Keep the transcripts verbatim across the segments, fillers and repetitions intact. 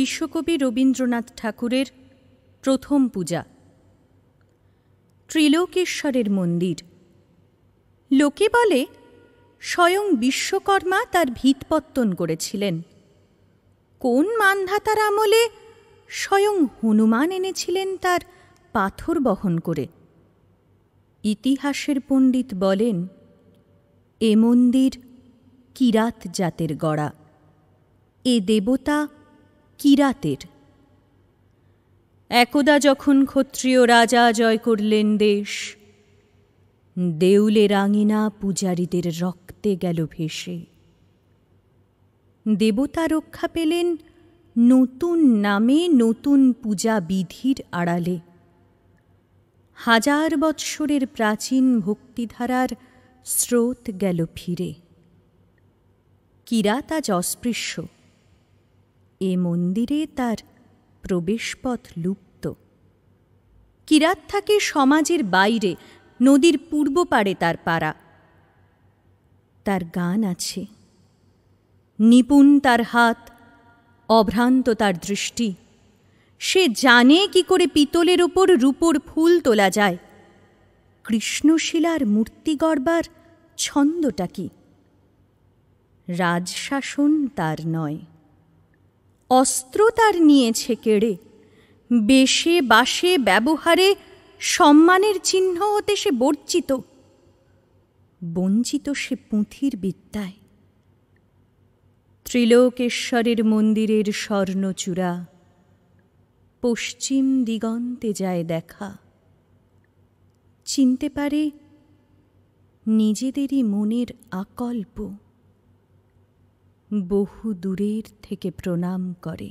বিশ্বকবি রবীন্দ্রনাথ ঠাকুরের প্রথম পূজা। ত্রিলোকেশ্বরের মন্দির। লোকে বলে স্বয়ং বিশ্বকর্মা তার ভিতপত্তন করেছিলেন। কোন মান্ধাতার আমলে স্বয়ং হনুমান এনেছিলেন তার পাথর বহন করে। ইতিহাসের পণ্ডিত বলেন এ মন্দির কিরাত জাতের গড়া, এ দেবতা কিরাতের। একদা যখন ক্ষত্রিয় রাজা জয় করলেন দেশ, দেউলে রাঙিনা পূজারীদের রক্তে গেল ভেসে। দেবতা রক্ষা পেলেন নতুন নামে নতুন পূজা বিধির আড়ালে। হাজার বৎসরের প্রাচীন ভক্তিধারার স্রোত গেল ফিরে। কিরাত আজ অস্পৃশ্য, এ মন্দিরে তার প্রবেশপথ লুপ্ত। কিরাত থাকে সমাজের বাইরে, নদীর পূর্ব পাড়ে তার পাড়া। তার গান আছে, নিপুণ তার হাত, অভ্রান্ত তার দৃষ্টি। সে জানে কি করে পিতলের ওপর রূপোর ফুল তোলা যায়, কৃষ্ণশিলার মূর্তি গড়বার ছন্দটা কি। রাজশাসন তার নয়, অস্ত্র তার নিয়েছে কেড়ে। বেশে বাসে ব্যবহারে সম্মানের চিহ্ন হতে সে বর্জিত। বঞ্চিত সে পুঁথির বিদ্যায়। ত্রিলোকেশ্বরের মন্দিরের স্বর্ণচূড়া পশ্চিম দিগন্তে যায় দেখা। চিনতে পারে নিজেদেরই মনের আকল্প, বহু দূরের থেকে প্রণাম করে।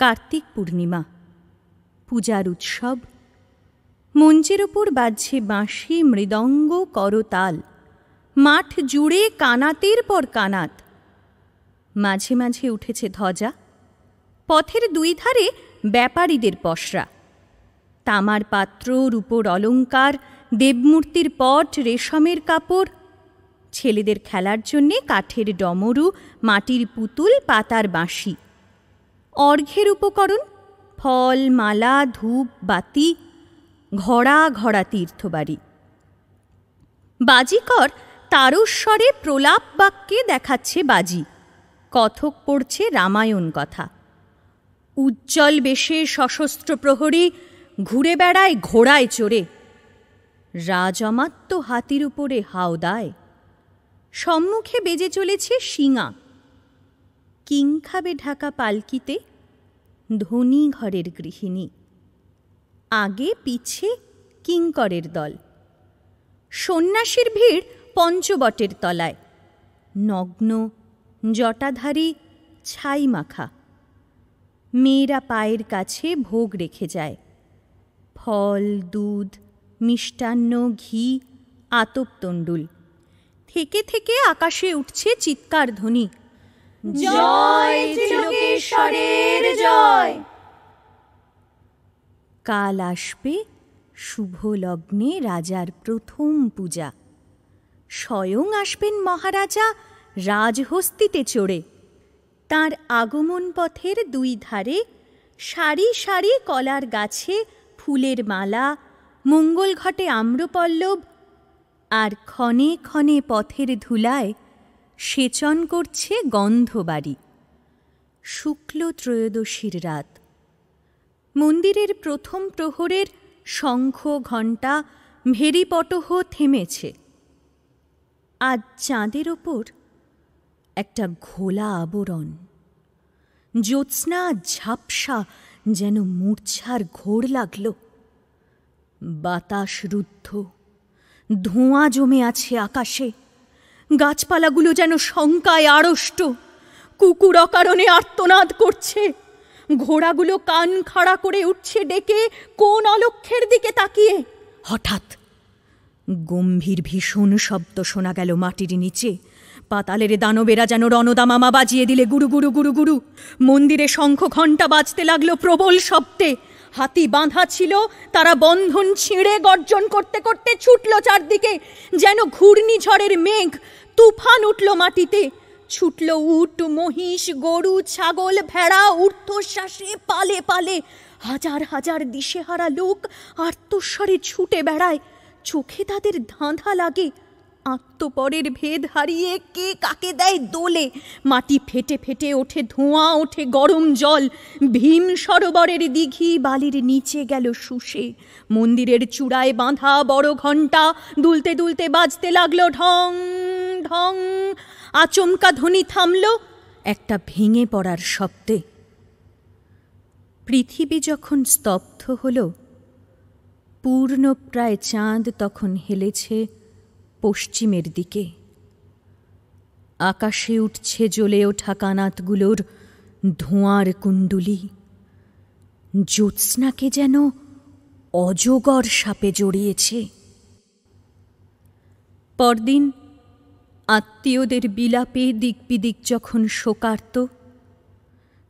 কার্তিক পূর্ণিমা, পূজার উৎসব। মঞ্চের ওপর বাজছে বাঁশি, মৃদঙ্গ, করতাল। মাঠ জুড়ে কানাতের পর কানাত। মাঝে মাঝে উঠেছে ধ্বজা। পথের দুই ধারে ব্যাপারীদের পসরা। তামার পাত্র, রূপোর অলঙ্কার, দেবমূর্তির পট, রেশমের কাপড়। ছেলেদের খেলার জন্যে কাঠের ডমরু, মাটির পুতুল, পাতার বাঁশি। অর্ঘ্যের উপকরণ ফল, মালা, ধূপ বাতি, ঘড়া ঘড়া তীর্থবাড়ি। বাজিকর তারস্বরে প্রলাপ বাক্যে দেখাচ্ছে বাজি। কথক পড়ছে রামায়ণ কথা। উজ্জ্বল বেশে সশস্ত্র প্রহরী ঘুরে বেড়ায় ঘোড়ায় চড়ে। রাজমাত্য হাতির উপরে হাওদায়। সম্মুখে বেজে চলেছে শিঙা। কিংখাবে ঢাকা পালকিতে ধনী ঘরের গৃহিণী। আগে পিছে কিঙ্করের দল। সন্ন্যাসীর ভিড় পঞ্চবটের তলায়। নগ্ন, জটাধারী, ছাই মাখা। মেয়েরা পায়ের কাছে ভোগ রেখে যায়। ফল, দুধ, মিষ্টান্ন, ঘি, আতপ তণ্ডুল। থেকে থেকে আকাশে উঠছে চিৎকার ধ্বনি, জয় ত্রিলোকেশ্বরের জয়। কাল আসবে শুভ লগ্নে রাজার প্রথম পূজা। স্বয়ং আসবেন মহারাজা রাজহস্তিতে চড়ে। তাঁর আগমন পথের দুই ধারে সারি সারি কলার গাছে ফুলের মালা, মঙ্গল ঘটে আম্রপল্লব। আর ক্ষণে ক্ষণে পথের ধুলায় সেচন করছে গন্ধবাড়ি। শুক্ল ত্রয়োদশীর রাত। মন্দিরের প্রথম প্রহরের শঙ্খ, ঘণ্টা, ভেরিপটহ থেমেছে। আজ চাঁদের ওপর একটা ঘোলা আবরণ। জ্যোৎস্না ঝাপসা, যেন মূর্ছার ঘোর লাগল। বাতাস রুদ্ধ, ধোঁয়া জমে আছে আকাশে। গাছপালাগুলো যেন শঙ্কায় আড়ষ্ট। কুকুর অকারণে আর্তনাদ করছে। ঘোড়াগুলো কান খাড়া করে উঠছে ডেকে, কোন অলক্ষের দিকে তাকিয়ে। হঠাৎ গম্ভীর ভীষণ শব্দ শোনা গেল মাটির নিচে। পাতালের দানবেরা যেন রণদামামা বাজিয়ে দিলে গুরু গুরু গুরু গুরু। মন্দিরে শঙ্খ ঘণ্টা বাজতে লাগলো প্রবল শব্দে। হাতি বাঁধা ছিল, তারা বন্ধন ছিঁড়ে গর্জন করতে করতে ছুটল চারদিকে। যেন ঘূর্ণিঝড়ের মেঘ, তুফান উঠল মাটিতে। ছুটল উট মহিষ গরু ছাগল ভেড়া ঊর্ধ্বশ্বাসে পালে পালে। হাজার হাজার দিশেহারা লোক আত্মস্বরে ছুটে বেড়ায়, চোখে তাদের ধাঁধা লাগে। আত্মপরের ভেদ হারিয়ে কে কাকে দেয় দোলে, মাটি ফেটে ফেটে ওঠে, ধোঁয়া ওঠে গরম জল। ভীম সরবরের দিঘি বালির নিচে গেল শুষে, মন্দিরের চূড়ায় বাঁধা বড় ঘণ্টা দুলতে দুলতে বাজতে লাগলো ঢং ঢং। আচমকা ধ্বনি থামল একটা ভেঙে পড়ার শব্দে। পৃথিবী যখন স্তব্ধ হল, পূর্ণ প্রায় চাঁদ তখন হেলেছে পশ্চিমের দিকে। আকাশে উঠছে জ্বলে ওঠা কানাতগুলোর ধোঁয়ার কুণ্ডুলি। জ্যোৎস্নাকে যেন অজগর সাপে জড়িয়েছে। পরদিন আত্মীয়দের বিলাপে দিকবিদিক যখন শোকার্ত,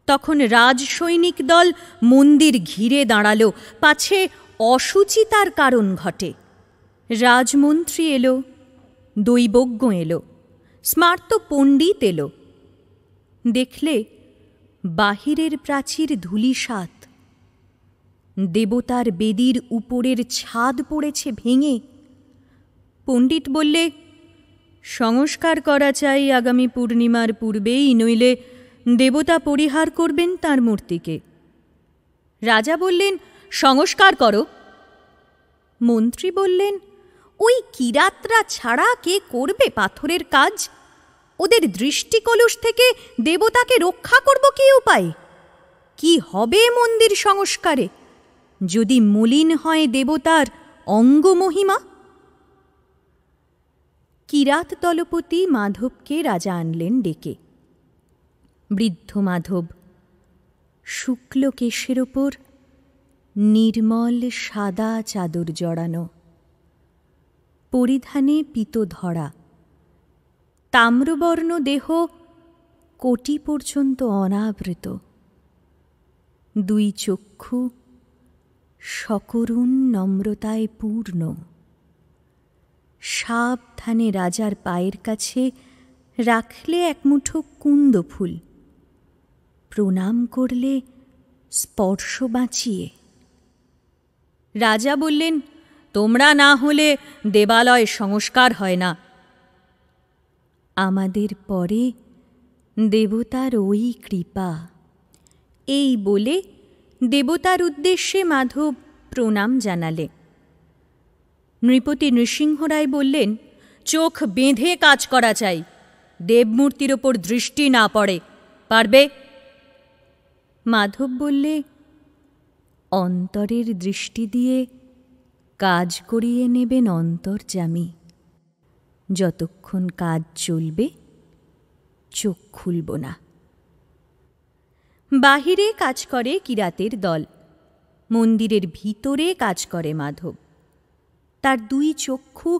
তখন রাজসৈনিক দল মন্দির ঘিরে দাঁড়াল। পাছে অসুচিতার কারণ ঘটে। রাজমন্ত্রী এলো, দৈবজ্ঞ এলো, স্মার্ত পণ্ডিত এলো। দেখলে বাহিরের প্রাচীর ধূলিসাৎ, দেবতার বেদির উপরের ছাদ পড়েছে ভেঙে। পণ্ডিত বললে, সংস্কার করা চাই আগামী পূর্ণিমার পূর্বেই, নইলে দেবতা পরিহার করবেন তার মূর্তিকে। রাজা বললেন, সংস্কার করো। মন্ত্রী বললেন, ওই কিরাতরা ছাড়া কে করবে পাথরের কাজ? ওদের দৃষ্টিকলুষ থেকে দেবতাকে রক্ষা করব কি উপায়? কি হবে মন্দির সংস্কারে, যদি মলিন হয় দেবতার অঙ্গমহিমা? কিরাত দলপতি মাধবকে রাজা আনলেন ডেকে। বৃদ্ধ মাধব, শুক্ল কেশের ওপর নির্মল সাদা চাদর জড়ানো, পরিধানে পিত ধরা, তাম্রবর্ণ দেহ কোটি পর্যন্ত অনাবৃত, দুই চক্ষু সকরুণ নম্রতায় পূর্ণ। সাবধানে রাজার পায়ের কাছে রাখলে এক মুঠো কুন্দ ফুল, প্রণাম করলে স্পর্শ বাঁচিয়ে। রাজা বললেন, তোমরা না হলে দেবালয় সংস্কার হয় না। আমাদের পরে দেবতার ওই কৃপা, এই বলে দেবতার উদ্দেশ্যে মাধব প্রণাম জানালে। নৃপতি নৃসিংহরায় বললেন, চোখ বেঁধে কাজ করা চাই, দেবমূর্তির ওপর দৃষ্টি না পড়ে। পারবে? মাধব বললে, অন্তরের দৃষ্টি দিয়ে কাজ করিয়ে নেবেন অন্তর্যামী। যতক্ষণ কাজ চলবে চোখ খুলব না। বাহিরে কাজ করে কিরাতের দল, মন্দিরের ভিতরে কাজ করে মাধব। তার দুই চক্ষু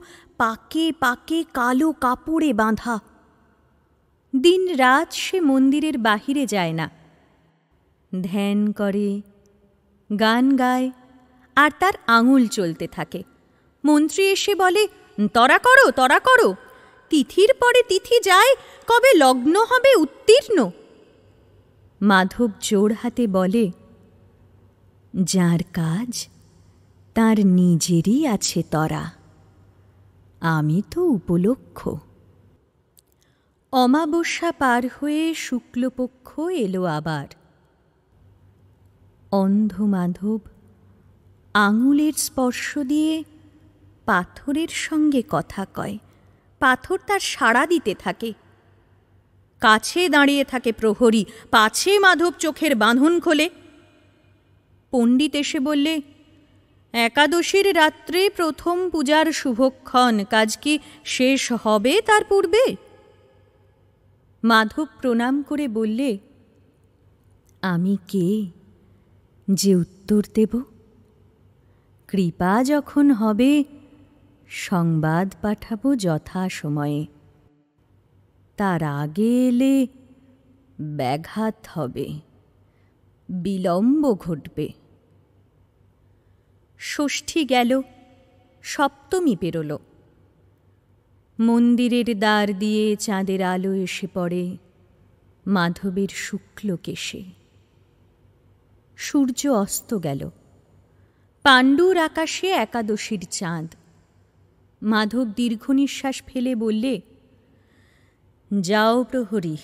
পাকে পাকে কালো কাপড়ে বাঁধা। দিন রাত সে মন্দিরের বাহিরে যায় না, ধ্যান করে, গান গায়, আর তার আঙুল চলতে থাকে। মন্ত্রী এসে বলে, তরা করো তরা করো, তিথির পরে তিথি যায়, কবে লগ্ন হবে উত্তীর্ণ? মাধব জোর হাতে বলে, যার কাজ তার নিজেরই আছে তরা, আমি তো উপলক্ষ। অমাবস্যা পার হয়ে শুক্লপক্ষ এলো আবার। অন্ধ মাধব আঙুলের স্পর্শ দিয়ে পাথরের সঙ্গে কথা কয়, পাথর তার সাড়া দিতে থাকে। কাছে দাঁড়িয়ে থাকে প্রহরী, পাছে মাধব চোখের বাঁধন খোলে। পণ্ডিত এসে বললে, একাদশীর রাত্রে প্রথম পূজার শুভক্ষণ, কাজ কি শেষ হবে তার পূর্বে? মাধব প্রণাম করে বললে, আমি কে যে উত্তর দেব? কৃপা যখন হবে সংবাদ পাঠাবো যথাসময়ে, তার আগে এলে ব্যাঘাত হবে, বিলম্ব ঘটবে। ষষ্ঠী গেল, সপ্তমী পেরোল। মন্দিরের দ্বার দিয়ে চাঁদের আলো এসে পড়ে মাধবের শুক্ল কেশে। সূর্য অস্ত গেল, পাণ্ডুর আকাশে একাদশীর চাঁদ। মাধব দীর্ঘ নিঃশ্বাস ফেলে বললে, যাও প্রহরী,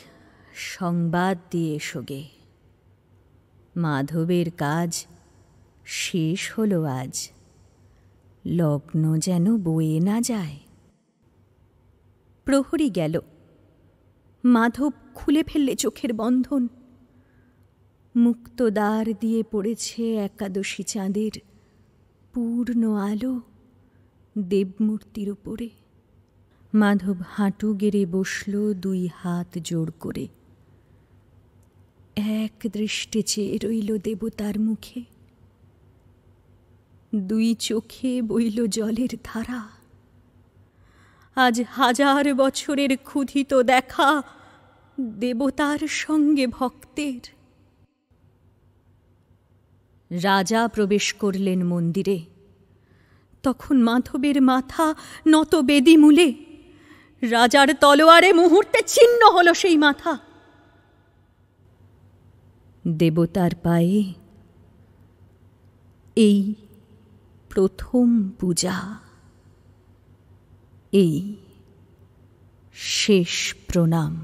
সংবাদ দিয়ে এসোগে, মাধবের কাজ শেষ হল আজ, লগ্ন যেন বয়ে না যায়। প্রহরী গেল, মাধব খুলে ফেললে চোখের বন্ধন। মুক্তদ্বার দিয়ে পড়েছে একাদশী চাঁদের পূর্ণ আলো দেবমূর্তির উপরে। মাধব হাঁটু গেড়ে বসল দুই হাত জোড় করে, এক দৃষ্টি চেয়ে রইল দেবতার মুখে। দুই চোখে বইল জলের ধারা, আজ হাজার বছরের ক্ষুধিত দেখা দেবতার সঙ্গে ভক্তের। রাজা প্রবেশ করলেন মন্দিরে, তখন মাধবের মাথা নত বেদী মূলে। রাজার তলোয়ারে মুহূর্তে ছিন্ন হল সেই মাথা। দেবতার পায়ে এই প্রথম পূজা, এই শেষ প্রণাম।